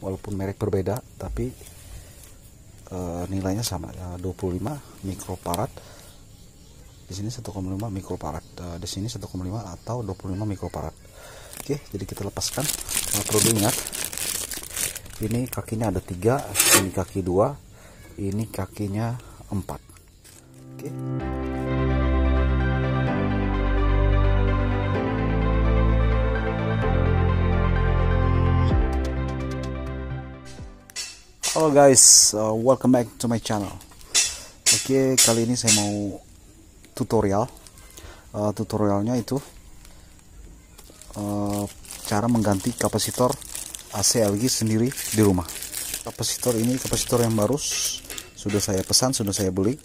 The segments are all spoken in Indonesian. walaupun merek berbeda, tapi nilainya sama, 25 mikrofarad. Di sini 1,5 mikrofarad, di sini 1,5 atau 25 mikrofarad. Oke, jadi kita lepaskan. Perlu diingat, ini kakinya ada 3, ini kaki 2, ini kakinya 4. Oke. Halo guys, welcome back to my channel. Oke, kali ini saya mau tutorial, tutorialnya itu cara mengganti kapasitor AC LG sendiri di rumah. Kapasitor ini kapasitor yang baru, sudah saya pesan, sudah saya beli.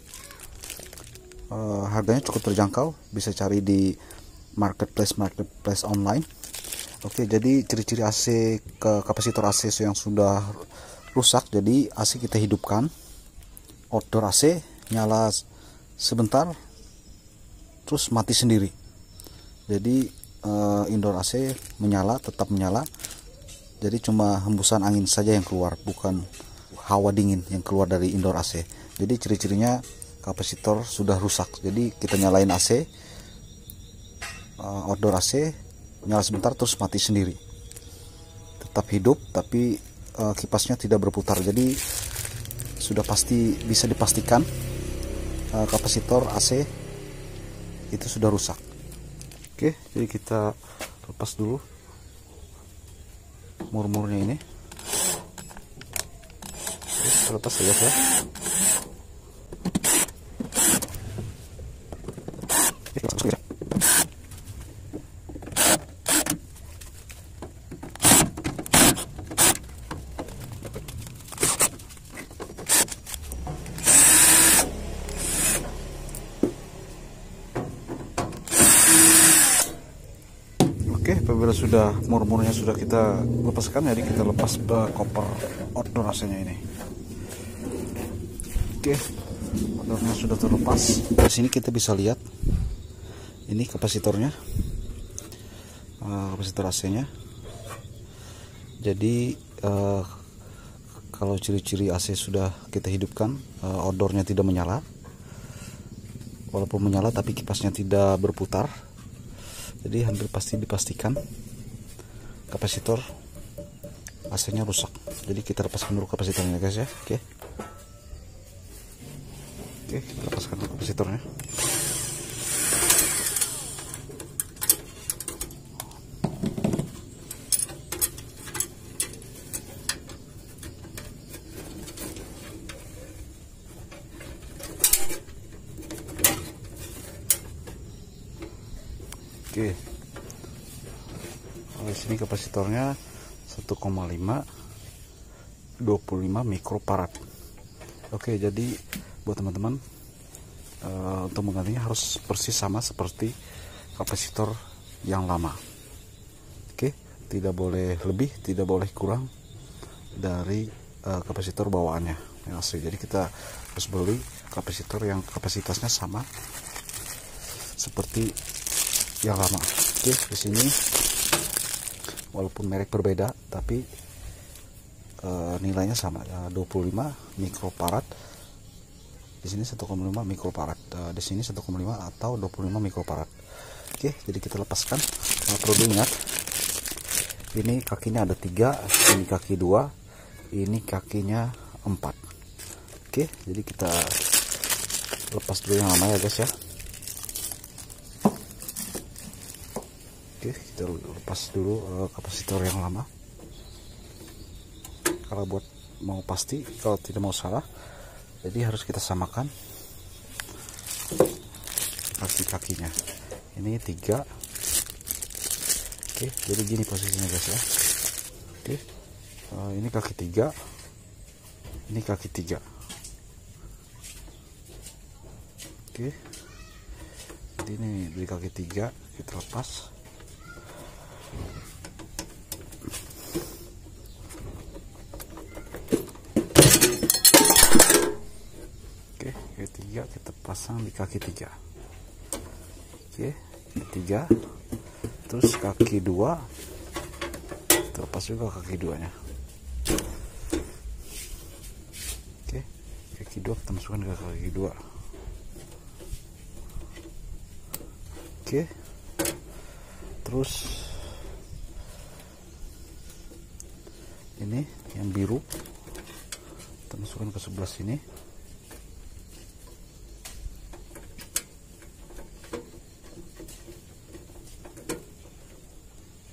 Harganya cukup terjangkau, bisa cari di marketplace online. Oke, jadi ciri-ciri AC kapasitor AC yang sudah rusak, jadi AC kita hidupkan, outdoor AC nyala sebentar terus mati sendiri. Jadi indoor AC menyala, tetap menyala, jadi cuma hembusan angin saja yang keluar, bukan hawa dingin yang keluar dari indoor AC. Jadi ciri-cirinya kapasitor sudah rusak. Jadi kita nyalain AC, outdoor AC nyala sebentar terus mati sendiri, tetap hidup tapi kipasnya tidak berputar. Jadi sudah pasti bisa dipastikan kapasitor AC itu sudah rusak. Oke, jadi kita lepas dulu murmurnya ini. Terus kita lepas saja ya. Apabila sudah murmurnya sudah kita lepaskan, jadi kita lepas koper outdoor AC-nya ini. Oke, outdoornya sudah terlepas. Di sini kita bisa lihat ini kapasitornya, kapasitor AC-nya. Jadi kalau ciri-ciri AC sudah kita hidupkan, outdoornya tidak menyala, walaupun menyala tapi kipasnya tidak berputar. Jadi hampir pasti dipastikan kapasitor AC-nya rusak. Jadi kita lepaskan dulu kapasitornya guys ya. Oke. Oke, kita lepaskan dulu kapasitornya. Oke, di sini kapasitornya 1,5 25 mikrofarad. Oke, jadi buat teman-teman untuk menggantinya harus persis sama seperti kapasitor yang lama. Oke, tidak boleh lebih, tidak boleh kurang dari kapasitor bawaannya yang asli. Jadi kita harus beli kapasitor yang kapasitasnya sama seperti yang lama. Oke, di sini walaupun merek berbeda tapi nilainya sama, 25 mikrofarad. Di sini 1,5 mikrofarad, di sini 1,5 atau 25 mikrofarad. Oke, jadi kita lepaskan. Perlu diingat, ini kakinya ada 3, ini kaki 2, ini kakinya 4. Oke, jadi kita lepas dulu yang lama ya guys ya. Oke, kita lepas dulu kapasitor yang lama. Kalau buat mau pasti, kalau tidak mau salah, jadi harus kita samakan kaki-kakinya. Ini 3. Oke, jadi gini posisinya guys ya. Oke, ini kaki 3, ini kaki 3. Oke, jadi ini dari kaki 3 kita lepas. Ketiga kita pasang di kaki 3. Oke, ketiga, terus kaki 2 terlepas juga kaki 2-nya. kaki 2 kita masukkan ke kaki 2. Oke. Terus ini yang biru kita masukkan ke sebelah sini.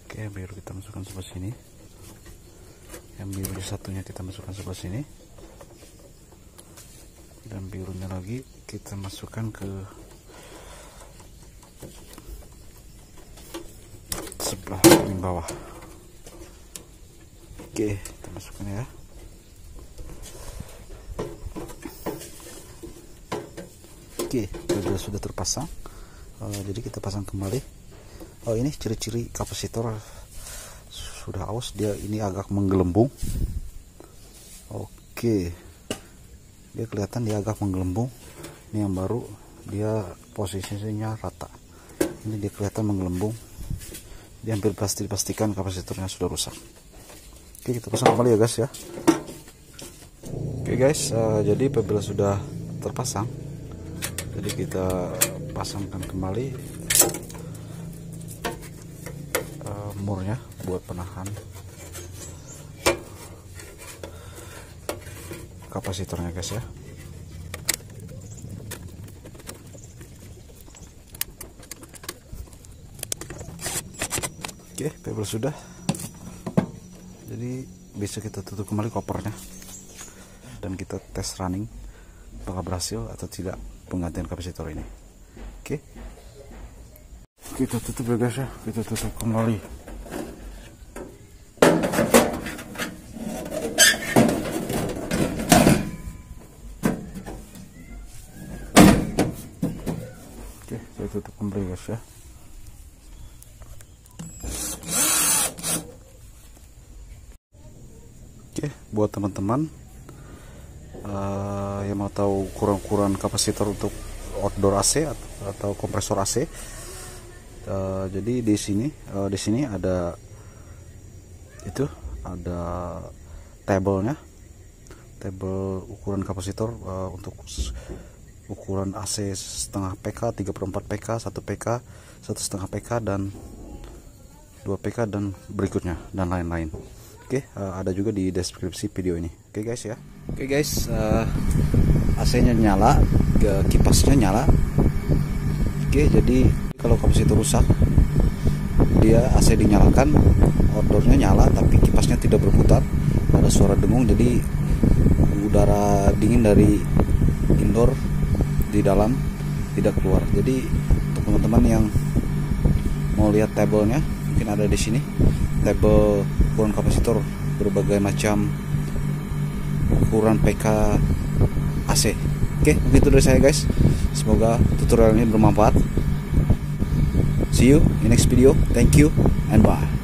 Oke, yang biru kita masukkan sebelah sini. Yang biru satunya kita masukkan sebelah sini. Dan birunya lagi kita masukkan ke sebelah paling bawah. Oke, kita masukkan ya. Oke, sudah terpasang. Jadi kita pasang kembali. Oh, ini ciri-ciri kapasitor sudah aus, dia ini agak menggelembung. Oke. Dia kelihatan dia agak menggelembung. Ini yang baru, dia posisinya rata. Ini dia kelihatan menggelembung. Dia hampir pasti dipastikan kapasitornya sudah rusak. Oke, kita pasang kembali ya guys ya. Oke guys, jadi apabila sudah terpasang, jadi kita pasangkan kembali murnya buat penahan kapasitornya guys ya. Oke, kabel sudah. Jadi bisa kita tutup kembali kopernya dan kita tes running apakah berhasil atau tidak penggantian kapasitor ini. Oke. Kita tutup ya guys ya. Kita tutup kembali. Tutup kembali guys ya. Oke, buat teman-teman yang mau tahu ukuran-ukuran kapasitor untuk outdoor AC atau kompresor AC, jadi di sini ada tabelnya, tabel ukuran kapasitor untuk ukuran AC setengah PK, 34 PK, 1 PK, 1,5 PK, dan 2 PK, dan berikutnya, dan lain-lain. Oke, ada juga di deskripsi video ini. Oke guys ya. Oke guys, AC-nya nyala, kipasnya nyala. Oke, jadi kalau kapasitor rusak, dia AC dinyalakan, outdoornya nyala, tapi kipasnya tidak berputar, ada suara dengung, jadi udara dingin dari indoor di dalam tidak keluar. Jadi untuk teman-teman yang mau lihat tabelnya, mungkin ada di sini tabel ukuran kapasitor berbagai macam ukuran PK AC. Oke, begitu dari saya guys, semoga tutorial ini bermanfaat. See you in next video. Thank you and bye.